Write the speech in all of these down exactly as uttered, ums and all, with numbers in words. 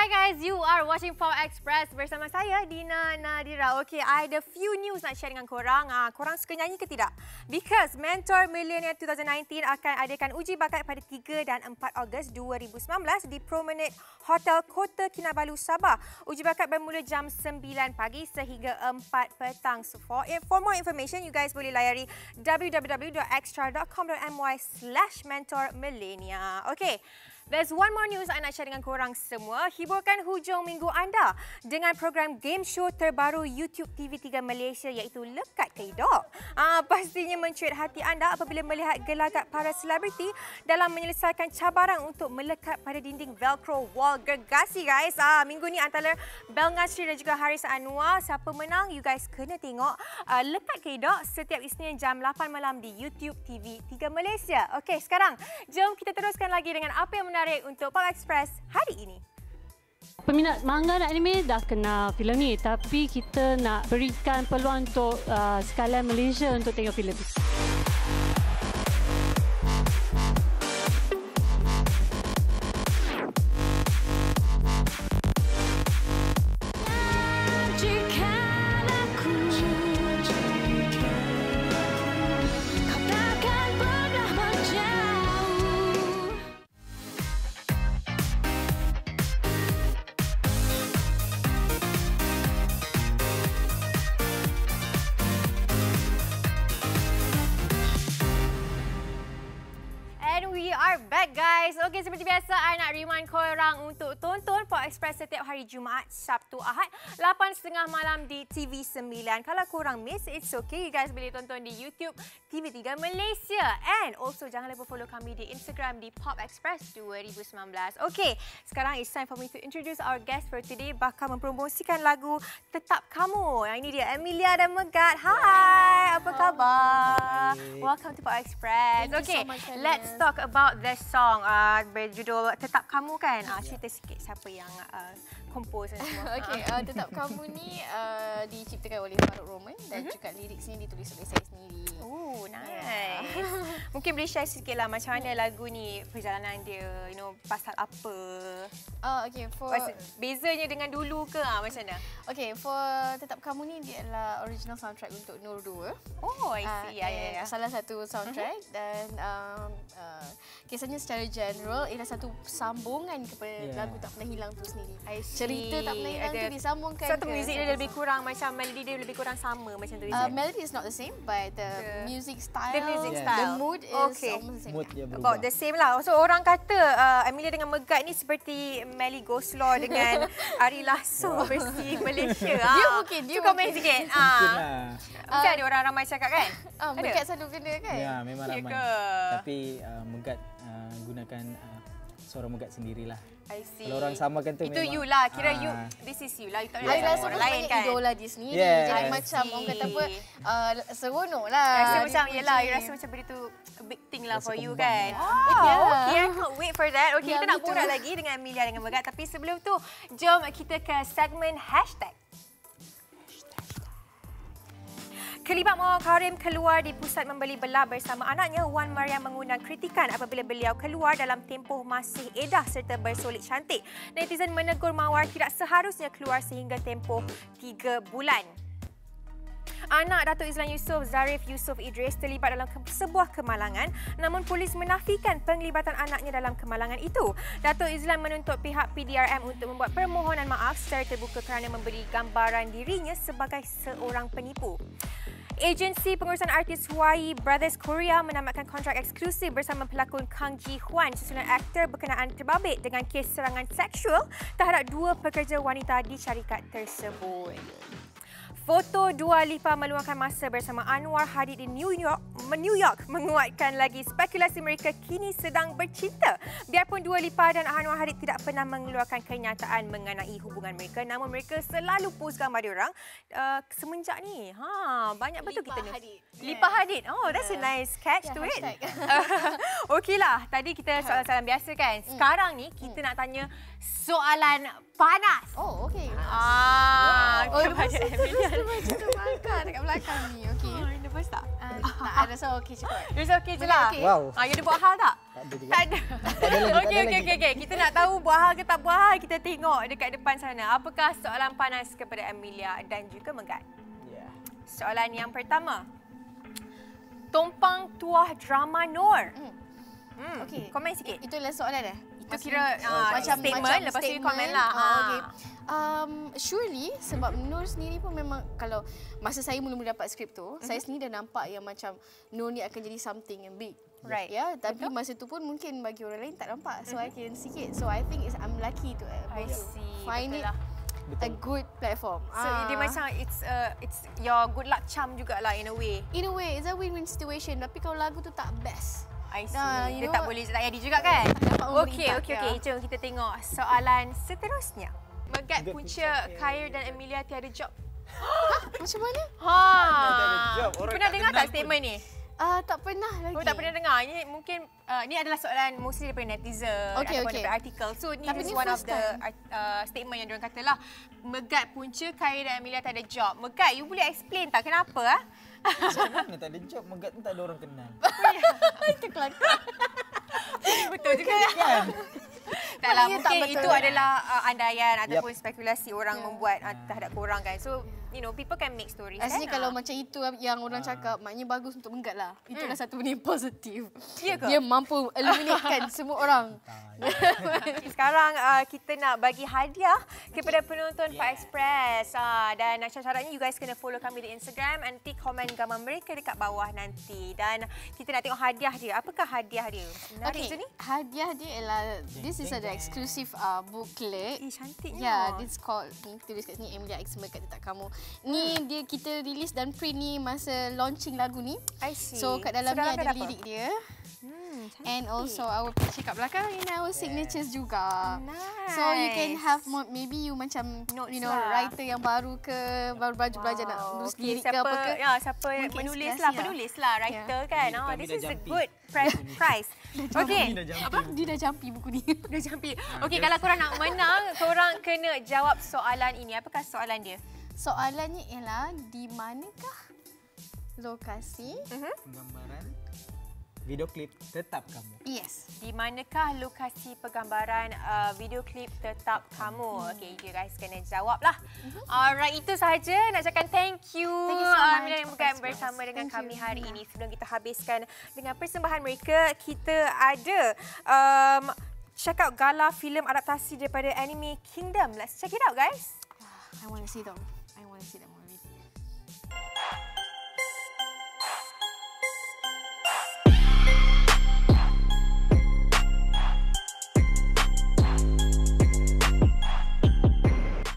Hi guys, you are watching Pop Express bersama saya, Nina Nadira. Okay, I ada few news nak share dengan korang. Uh, korang suka nyanyi ke tidak? Because Mentor Milenia twenty nineteen akan adakan uji bakat pada tiga dan empat Ogos dua ribu sembilan belas di Promenade Hotel Kota Kinabalu, Sabah. Uji bakat bermula jam sembilan pagi sehingga empat petang. So for, for more information, you guys boleh layari w w w dot extra dot com dot m y slash mentor milenia. Okay. There's one more news I nak share dengan korang semua. Hiburkan hujung minggu anda dengan program game show terbaru YouTube T V tiga Malaysia iaitu Lekat Ke Dok. Ah, pastinya mencuit hati anda apabila melihat gelagat para selebriti dalam menyelesaikan cabaran untuk melekat pada dinding Velcro wall gergasi, guys. Ah, minggu ni antara Bel Ngasri dan juga Haris Anwar. Siapa menang, you guys kena tengok ah, Lekat Ke Dok setiap Isnin jam lapan malam di YouTube T V tiga Malaysia. Okey, sekarang jom kita teruskan lagi dengan apa yang menarik untuk Pop Express hari ini. Peminat manga dan anime dah kenal filem ni, tapi kita nak berikan peluang untuk uh, sekalian Malaysia untuk tengok filem. Okey, seperti biasa, I nak remind korang untuk tonton Pop Express setiap hari Jumaat, Sabtu, Ahad, lapan tiga puluh malam di T V sembilan. Kalau korang miss, it's okay. You guys boleh tonton di YouTube T V tiga Malaysia. And also, jangan lupa follow kami di Instagram di Pop Express dua ribu sembilan belas. Okey, sekarang it's time for me to introduce our guest for today. Bakal mempromosikan lagu Tetap Kamu. Yang ini dia, Amylea dan Megat. Hi, apa khabar? Hi. Welcome to Pop Express. Okey, so let's talk about this song. Uh, berjudul Tetap Kamu kan? Ah, cerita sikit siapa yang uh, compose dan semua. Okey, uh, Tetap Kamu ni uh, diciptakan oleh Farouk Roman dan mm-hmm. juga lirik ni ditulis oleh saya sendiri. Oh, nice. Yeah. Mungkin boleh share sikitlah macam mana mm. lagu ni, perjalanan dia, you know, pasal apa. Uh, okey, for Maksud, bezanya dengan dulu ke ah, macam mana? Okey, for Tetap Kamu ni dia adalah original soundtrack untuk Nur dua. Oh, I see. Uh, ya, ya, ya. Salah satu soundtrack mm-hmm. dan um, uh, kisahnya secara genre ialah satu sambungan kepada yeah. lagu Tak Pernah Hilang tu sendiri. Cerita Tak Pernah Hilang tu disambungkan. Satu so, muzik dia sama. Lebih kurang macam melody dia lebih kurang sama macam tu. Uh, melody is not the same but the, the music style, the music style, yeah. the mood is okay. almost the same. Mood dia berubah. About the same lah. So orang kata uh, Amylea dengan Megat ni seperti Melly Goslaw dengan Ari Lasso versi Malaysia. Dia mungkin dia komen sikit. Ha. Mungkin ada orang ramai cakap kan? Uh, Megat selalu kena kan? Ya, memang yeah, ramai. Ke? Tapi uh, Megat uh, gunakan uh, suara Megat sendirilah. I see. Kalau orang samakan tu itu memang. Itu you lah. Kira you, uh, this is you lah. You tak yeah. rasa orang lain kan? Idola di sini. Yes. Jadi I macam see. Orang kata apa, uh, seronok lah. Rasa dia macam, yelah, you rasa macam benda tu a big thing lah rasa for you kan? Lah. Oh, yeah. Okay, I can't wait for that. Okay, yeah, kita nak borak lagi dengan Amylea dengan Megat. Tapi sebelum tu, jom kita ke segmen hashtag. Kelibat Mawar Karim keluar di pusat membeli belah bersama anaknya, Wan Maria mengundang kritikan apabila beliau keluar dalam tempoh masih edah serta bersolek cantik. Netizen menegur Mawar tidak seharusnya keluar sehingga tempoh tiga bulan. Anak Dato' Eizlan Yusof, Zarif Yusof Idris terlibat dalam sebuah kemalangan namun polis menafikan penglibatan anaknya dalam kemalangan itu. Dato' Eizlan menuntut pihak P D R M untuk membuat permohonan maaf secara terbuka kerana memberi gambaran dirinya sebagai seorang penipu. Agensi pengurusan artis Hawaii Brothers Korea menamatkan kontrak eksklusif bersama pelakon Kang Ji-Hwan susulan aktor berkenaan terbabit dengan kes serangan seksual terhadap dua pekerja wanita di syarikat tersebut. Foto Dua Lipa meluangkan masa bersama Anwar Hadid di New York, New York menguatkan lagi spekulasi mereka kini sedang bercinta. Biarpun Dua Lipa dan Anwar Hadid tidak pernah mengeluarkan kenyataan mengenai hubungan mereka, namun mereka selalu post gambar diorang uh, semenjak ni. Ha, banyak betul Lipa kita ni. Lipa Hadid. Oh, that's yeah. a nice catch yeah, to hashtag. It. Okeylah, tadi kita soalan-soalan biasa kan. Sekarang ni kita mm. nak tanya soalan panas. Oh, okey. Ah, wow. oh, macam tu bakar dekat belakang ni. Okey. Oh, nervous tak? Uh, tak, I rasa okey cukup. Rasa okey je lah. Okay. Wow. Ah, you ada buat hal tak? Tak ada juga. Tak ada. Okey, okey, okey, okey. Kita nak tahu buat hal ke tak buat hal, kita tengok dekat depan sana. Apakah soalan panas kepada Amylea dan juga Megat? Ya. Yeah. Soalan yang pertama. Tumpang tuah drama Nur. Hmm. Hmm. Okey. Komen sikit. It, itulah soalan dah. Itu kira uh, macam statement, macam lepas tu komen lah. Uh, okay. um, surely sebab Nur sendiri pun memang, kalau masa saya mula-mula dapat skrip tu, mm-hmm. saya sendiri dah nampak yang macam Nur ni akan jadi something yang big. Right. Ya, yeah, tapi betul? Masa tu pun mungkin bagi orang lain tak nampak. So mm-hmm. I can see it. So I think it's I'm lucky to uh, find it. Betul. A good platform. So ah. dia macam it's a, it's your good luck charm jugalah in a way. In a way, it's a win-win situation. Tapi kalau lagu tu tak best, I see. Nah, dia tak what? Boleh tak jadi juga kan? Okey, okey, okey. Jom kita tengok soalan seterusnya. Megat punca Khair dan Amylea tiada job. Macam mana? Ha. Pernah dengar tak statement ni? Uh, tak pernah lagi. Oh, tak pernah dengar. Ini mungkin uh, ni adalah soalan mostly daripada netizen, okay, ataupun okay. daripada artikel. So ni is one of the uh, statement yang diorang katalah Megat punca Khair dan Amylea tiada job. Megat, you boleh explain tak kenapa ah? Macam mana tak ada job, Megat pun tak ada orang kenal. Itu kelakar. Betul juga kan? Taklah, mungkin tak itu kan? Adalah uh, andaian ataupun yep. spekulasi orang yeah. membuat uh, terhadap korang kan. So, you know, people can make stories. Actually, kan? Kalau ah. macam itu yang orang cakap, maknanya bagus untuk Megat lah. Itulah hmm. satu benda yang positif. Yeah, dia mampu eliminatekan semua orang. Sekarang uh, kita nak bagi hadiah kepada penonton yeah. Pop Express. Uh, dan syaratnya, you guys kena follow kami di Instagram. Nanti komen gambar mereka dekat bawah nanti. Dan kita nak tengok hadiah dia. Apakah hadiah dia? Menarik okay. ni? Hadiah dia ialah, this is an exclusive uh, booklet. Eh, cantiknya. Yeah, this called, ni tulis kat sini, Amylea X Megat Tetap Kamu. Ni hmm. dia kita release dan print ni masa launching lagu ni. I see. So kat dalam so, ni ada lirik apa? Dia. Hmm, and also our picture kat belakang and our signatures yeah. juga. Nice. So you can have more, maybe you macam notes, you know, lah. Writer yang baru ke, baru baju wow. belajar nak nulis okay. lirik siapa, ke apa ke. Ya, siapa yang menulis lah, penulis lah, writer yeah. kan. Yeah. Oh, this is jumpy. A good price. price. Okey. Apa? Dia dah jampi buku ni. Dah jampi. Okey, kalau korang nak menang, korang kena jawab soalan ini. Apakah soalan dia? Soalannya ialah, di manakah lokasi uh-huh. penggambaran video klip Tetap Kamu? Yes. Di manakah lokasi penggambaran uh, video klip Tetap Kamu? Hmm. Okey, you guys kena jawablah. Mm-hmm. Alright, itu sahaja. Nak cakap thank you. Thank you so much. Amylea um, dan bersama thank dengan you. Kami hari ini. Sebelum kita habiskan dengan persembahan mereka, kita ada um, check out gala filem adaptasi daripada anime Kingdom. Let's check it out, guys. I want to see them. I want to see them already.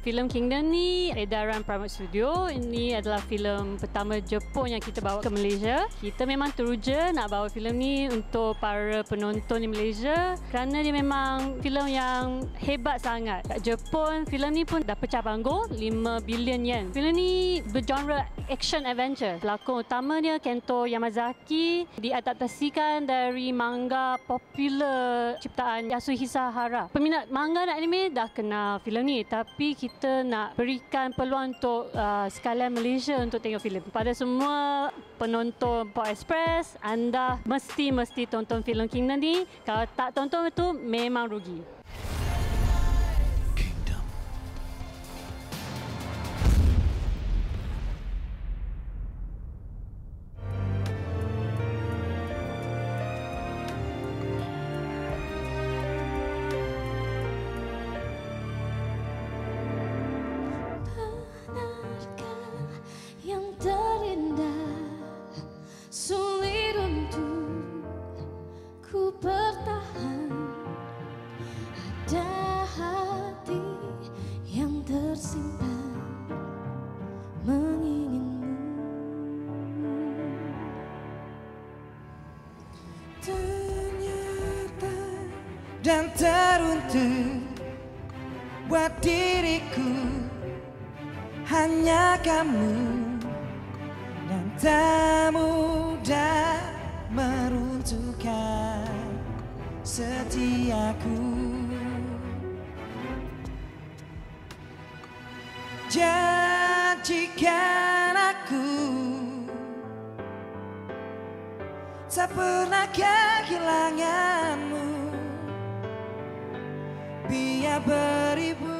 Filem Kingdom ni edaran Prime Studio. Ini adalah filem pertama Jepun yang kita bawa ke Malaysia. Kita memang teruja nak bawa filem ni untuk para penonton di Malaysia kerana dia memang filem yang hebat sangat. Kat Jepun, filem ni pun dah pecah panggung lima bilion yen. Filem ni bergenre action adventure. Pelakon utama dia Kento Yamazaki, diadaptasikan dari manga popular ciptaan Yasuhiro Sahara. Peminat manga dan anime dah kenal filem ni, tapi kita kita nak berikan peluang untuk uh, sekalian Malaysia untuk tengok filem. Pada semua penonton Pop Express, anda mesti-mesti tonton filem Kingdom ni. Kalau tak tonton itu, memang rugi. Kingdom. Dan teruntuk buat diriku hanya kamu, dan tak mudah meruntuhkan setiaku. Janjikan tak pernah kehilanganmu, biar beribu